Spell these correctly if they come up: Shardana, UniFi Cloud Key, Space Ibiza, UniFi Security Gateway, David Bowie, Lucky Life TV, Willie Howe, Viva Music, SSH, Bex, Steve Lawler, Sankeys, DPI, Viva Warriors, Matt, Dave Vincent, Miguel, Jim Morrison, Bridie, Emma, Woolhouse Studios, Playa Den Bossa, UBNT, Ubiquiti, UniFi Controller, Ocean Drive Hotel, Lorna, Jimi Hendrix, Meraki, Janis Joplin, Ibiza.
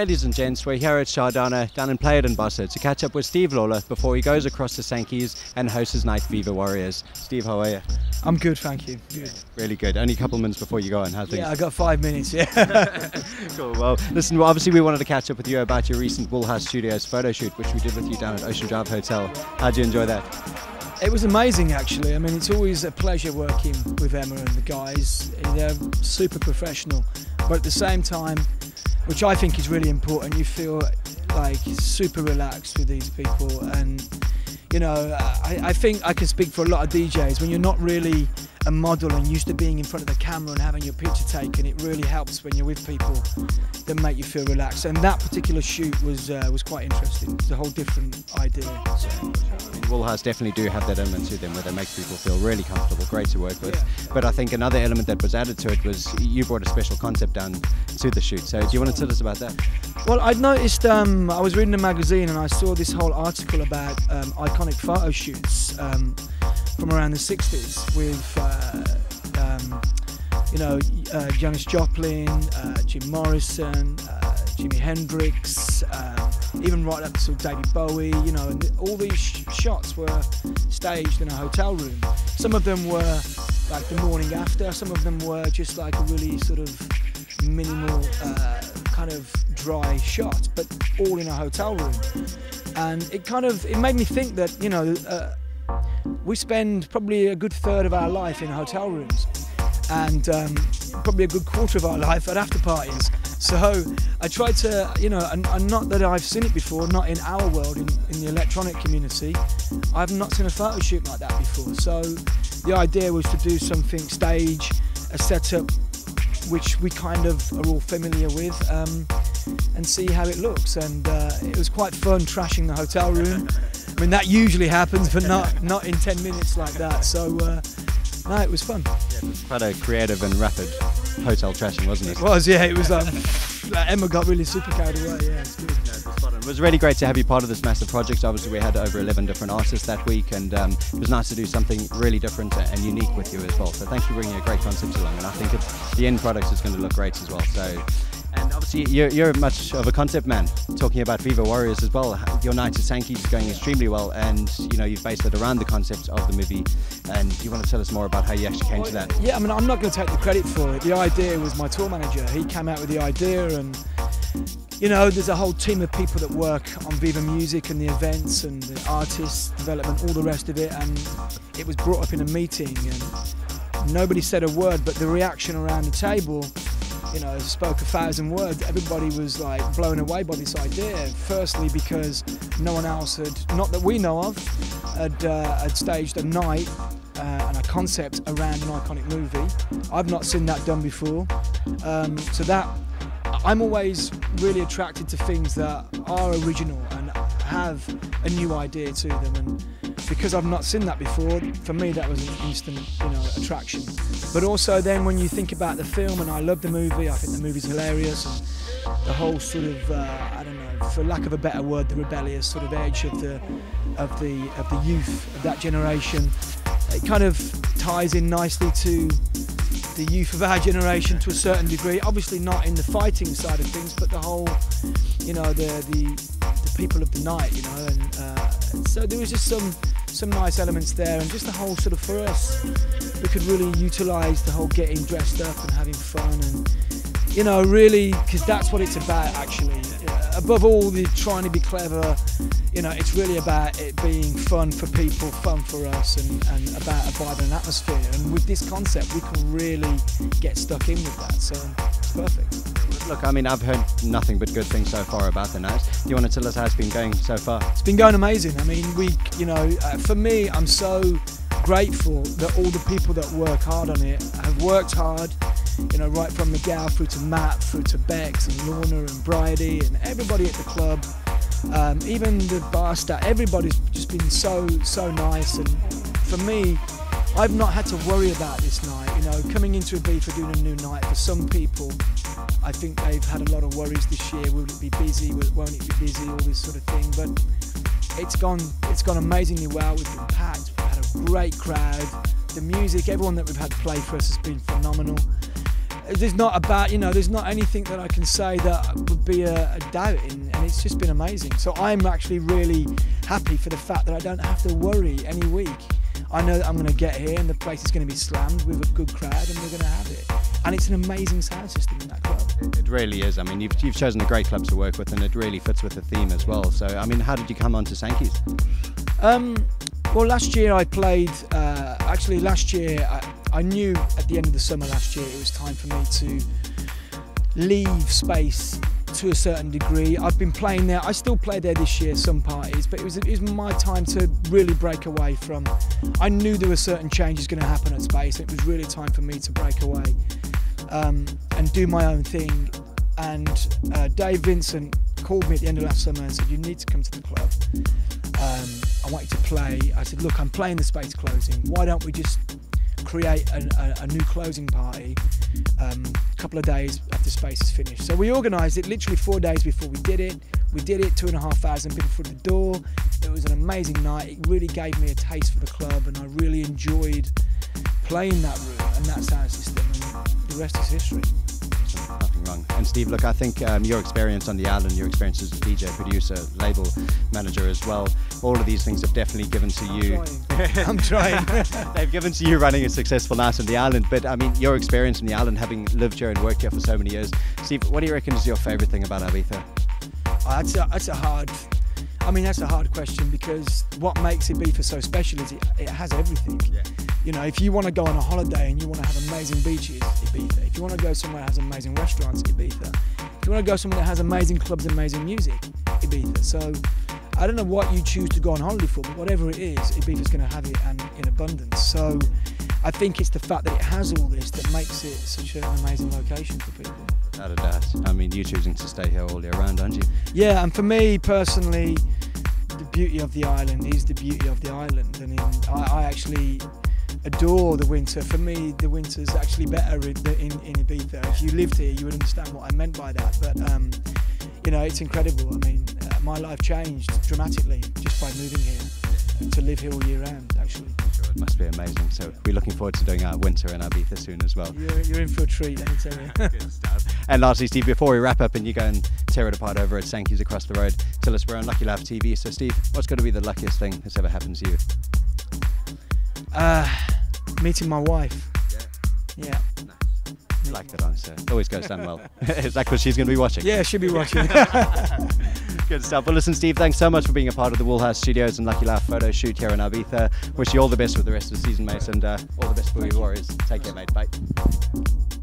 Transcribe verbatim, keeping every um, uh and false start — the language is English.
Ladies and gents, we're here at Shardana down in Playa Den Bossa to catch up with Steve Lawler before he goes across to Sankeys and hosts his night Viva Warriors. Steve, how are you? I'm good, thank you. Good. Really good. Only a couple of minutes before you go on, how things? Yeah, I got five minutes, yeah. Cool, well, listen, well, obviously we wanted to catch up with you about your recent Woolhouse Studios photo shoot, which we did with you down at Ocean Drive Hotel. How'd you enjoy that? It was amazing, actually. I mean, it's always a pleasure working with Emma and the guys. They're super professional, but at the same time, which I think is really important, you feel like super relaxed with these people. And, you know, I, I think I can speak for a lot of D Js. When you're not really a model and used to being in front of the camera and having your picture taken, it really helps when you're with people that make you feel relaxed. And that particular shoot was uh, was quite interesting. It's a whole different idea. So. Woolhouse definitely do have that element to them where they make people feel really comfortable, great to work with. Yeah. But I think another element that was added to it was you brought a special concept down to the shoot. So do you want to tell us about that? Well, I'd noticed, um, I was reading a magazine and I saw this whole article about um, iconic photo shoots um, from around the sixties with uh, um, you know, uh, Janis Joplin, uh, Jim Morrison, uh, Jimi Hendrix, uh, even right up to David Bowie, you know, and all these sh shots were staged in a hotel room. Some of them were like the morning after, some of them were just like a really sort of minimal uh, kind of dry shot, but all in a hotel room. And it kind of, it made me think that, you know, uh, we spend probably a good third of our life in hotel rooms and um, probably a good quarter of our life at after parties. So I tried to, you know, and, and not that I've seen it before, not in our world, in, in the electronic community, I've not seen a photo shoot like that before. So the idea was to do something stage, a setup which we kind of are all familiar with, um, and see how it looks. And uh, it was quite fun trashing the hotel room. I mean, that usually happens, but not not in ten minutes like that. So, uh, no, it was fun. Yeah, it was quite a creative and rapid hotel trashing, wasn't it? It was, yeah. It was. Um, like Emma got really super carried away. Yeah, it's good. It was really great to have you part of this massive project. Obviously, we had over eleven different artists that week, and um, it was nice to do something really different and unique with you as well. So, thanks for bringing a great concept along, and I think it's, the end product is going to look great as well. So. And obviously you're, you're much of a concept man, talking about Viva Warriors as well. Your night at Sankeys is going extremely well, and you know, you've based it around the concept of the movie, and you want to tell us more about how you actually came well, to that? Yeah, I mean, I'm not going to take the credit for it. The idea was my tour manager. He came out with the idea, and you know, there's a whole team of people that work on Viva Music and the events and the artists, development, all the rest of it, and it was brought up in a meeting and nobody said a word, but the reaction around the table, you know, spoke a thousand words. Everybody was like blown away by this idea. Firstly, because no one else had, not that we know of, had, uh, had staged a night uh, and a concept around an iconic movie. I've not seen that done before. Um, so that, I'm always really attracted to things that are original and have a new idea to them. And because I've not seen that before, for me that was an instant, you know, attraction. But also then when you think about the film, and I love the movie, I think the movie's hilarious, and the whole sort of, uh, I don't know, for lack of a better word, the rebellious sort of edge of the, of the, of the youth of that generation, it kind of ties in nicely to the youth of our generation to a certain degree. Obviously not in the fighting side of things, but the whole, you know, the, the, the people of the night, you know, and uh, so there was just some some nice elements there, and just the whole sort of, for us, we could really utilise the whole getting dressed up and having fun, and you know, really, because that's what it's about actually. Above all the trying to be clever, you know, it's really about it being fun for people, fun for us, and, and about a vibe and an atmosphere. And with this concept, we can really get stuck in with that, so it's perfect. Look, I mean, I've heard nothing but good things so far about the night. Do you want to tell us how it's been going so far? It's been going amazing. I mean, we, you know, uh, for me, I'm so grateful that all the people that work hard on it have worked hard, you know, right from Miguel through to Matt, through to Bex and Lorna and Bridie and everybody at the club, um, even the bar staff, everybody's just been so, so nice. And for me, I've not had to worry about this night, you know, coming into Ibiza doing a new night. For some people, I think they've had a lot of worries this year. Will it be busy? Won't it be busy? All this sort of thing. But it's gone. It's gone amazingly well. We've been packed. We've had a great crowd. The music, everyone that we've had play for us has been phenomenal. there's not about, you know, there's not anything that I can say that would be a, a doubt in, and it's just been amazing. So I'm actually really happy for the fact that I don't have to worry any week. I know that I'm going to get here and the place is going to be slammed with a good crowd and we're going to have it. And it's an amazing sound system in that club. It, it really is. I mean, you've, you've chosen a great club to work with, and it really fits with the theme as well. So, I mean, how did you come on to Sankeys? Um, well, last year I played, uh, actually last year, I, I knew at the end of the summer last year it was time for me to leave Space to a certain degree. I've been playing there, I still play there this year, some parties, but it was, it was my time to really break away from, I knew there were certain changes going to happen at Space, and it was really time for me to break away um, and do my own thing. And uh, Dave Vincent called me at the end of last summer and said, you need to come to the club, um, I want you to play. I said, look, I'm playing the Space closing, why don't we just create an, a, a new closing party um, a couple of days after Space is finished. So we organised it literally four days before we did it. We did it, two and a half thousand people through the door. It was an amazing night. It really gave me a taste for the club, and I really enjoyed playing that room and that sound system, and the rest is history. Nothing wrong. And Steve, look, I think um, your experience on the island, your experience as a D J, producer, label manager as well, all of these things have definitely given to I'm you. Trying. I'm trying. They've given to you running a successful night on the island. But I mean, your experience on the island, having lived here and worked here for so many years, Steve, what do you reckon is your favourite thing about Ibiza? Oh, that's, a, that's a hard. I mean, that's a hard question, because what makes Ibiza so special is it, it has everything. Yeah. You know, if you want to go on a holiday and you want to have amazing beaches, Ibiza. If you want to go somewhere that has amazing restaurants, Ibiza. If you want to go somewhere that has amazing clubs, amazing music, Ibiza. So I don't know what you choose to go on holiday for, but whatever it is, Ibiza's going to have it, and in abundance. So I think it's the fact that it has all this that makes it such an amazing location for people. Without a doubt. I mean, you're choosing to stay here all year round, aren't you? Yeah, and for me personally, the beauty of the island is the beauty of the island. I mean, I, I actually adore the winter. For me, the winter's actually better in, in, in Ibiza. If you lived here, you would understand what I meant by that. But, um, you know, it's incredible. I mean, uh, my life changed dramatically just by moving here, to live here all year round, actually. It must be amazing. So we're looking forward to doing our winter in Ibiza soon as well. You're, you're in for a treat, let me tell you. Good stuff. And lastly, Steve, before we wrap up and you go and tear it apart over at Sankeys across the road, tell us, we're on Lucky Life T V. So, Steve, what's going to be the luckiest thing that's ever happened to you? Uh, meeting my wife. Yeah. Yeah. Nice. I like that answer. It always goes down well. Is that because she's going to be watching? Yeah, she'll be watching. Good stuff. Well, listen, Steve, thanks so much for being a part of the Woolhouse Studios and Lucky Life photo shoot here in Ibiza. Wish you all the best with the rest of the season, mate, and uh, all the best for your Warriors. Take care, mate. Bye.